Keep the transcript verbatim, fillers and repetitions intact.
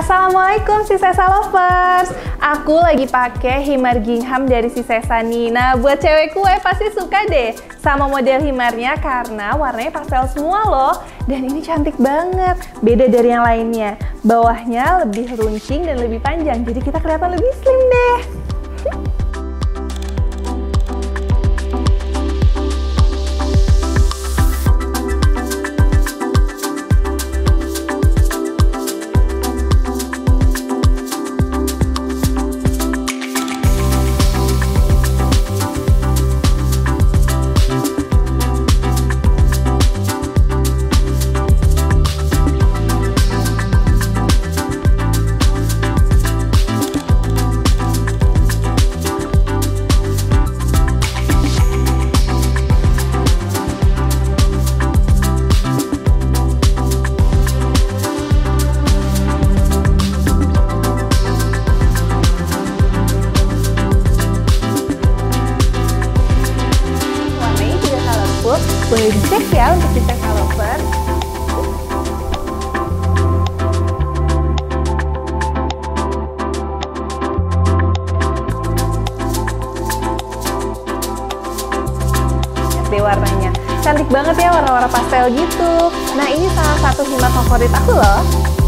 Assalamualaikum Si.Se.Sa lovers. Aku lagi pakai khimar Gingham dari Si.Se.Sa nih. Nah, buat cewek kue pasti suka deh sama model khimarnya karena warnanya pastel semua loh. Dan ini cantik banget, beda dari yang lainnya. Bawahnya lebih runcing dan lebih panjang, jadi kita kelihatan lebih slim deh. Boleh dicek ya untuk Si.Se.Sa lovers. Lihat deh warnanya, cantik banget ya warna-warna pastel gitu. Nah, ini salah satu khimar favorit aku loh.